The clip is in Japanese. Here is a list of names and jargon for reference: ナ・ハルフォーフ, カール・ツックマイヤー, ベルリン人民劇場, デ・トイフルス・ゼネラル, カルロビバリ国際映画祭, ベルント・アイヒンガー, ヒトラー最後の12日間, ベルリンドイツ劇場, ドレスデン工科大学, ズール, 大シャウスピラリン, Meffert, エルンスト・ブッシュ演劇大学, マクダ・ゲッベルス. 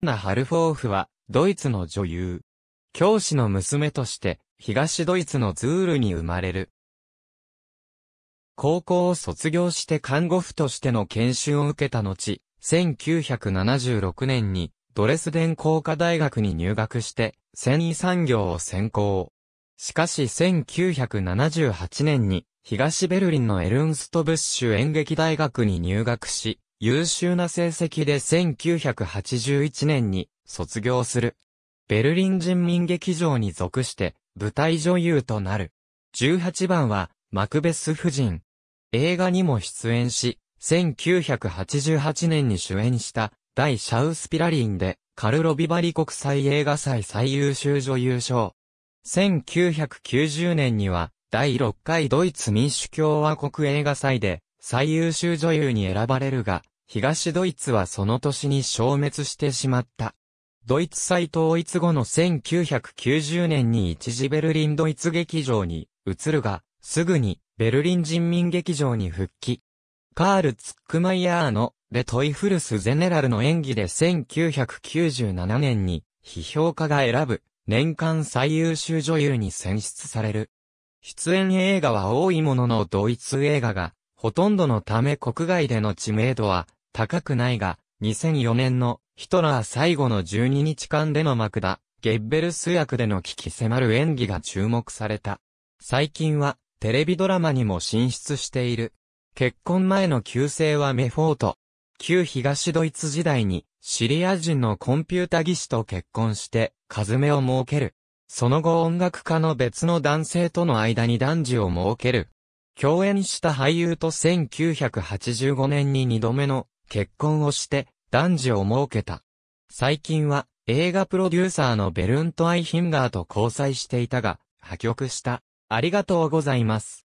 ナ・ハルフォーフは、ドイツの女優。教師の娘として、東ドイツのズールに生まれる。高校を卒業して看護婦としての研修を受けた後、1976年にドレスデン工科大学に入学して、繊維産業を専攻。しかし1978年に東ベルリンのエルンスト・ブッシュ演劇大学に入学し、優秀な成績で1981年に卒業する。ベルリン人民劇場に属して舞台女優となる。18番はマクベス夫人。映画にも出演し、1988年に主演した大シャウスピラリンでカルロビバリ国際映画祭最優秀女優賞。1990年には第6回ドイツ民主共和国映画祭で最優秀女優に選ばれるが、東ドイツはその年に消滅してしまった。ドイツ再統一後の1990年に一時ベルリンドイツ劇場に移るが、すぐにベルリン人民劇場に復帰。カール・ツックマイヤーのデ・トイフルス・ゼネラルの演技で1997年に批評家が選ぶ。年間最優秀女優に選出される。出演映画は多いもののドイツ映画が、ほとんどのため国外での知名度は高くないが、2004年のヒトラー最後の12日間でのマクダ・ゲッベルス役での鬼気迫る演技が注目された。最近はテレビドラマにも進出している。結婚前の旧姓はメフォート。旧東ドイツ時代にシリア人のコンピュータ技師と結婚して、家詰を設ける。その後音楽家の別の男性との間に男児を設ける。共演した俳優と1985年に2度目の結婚をして男児を設けた。最近は映画プロデューサーのベルント・アイヒンガーと交際していたが破局した。ありがとうございます。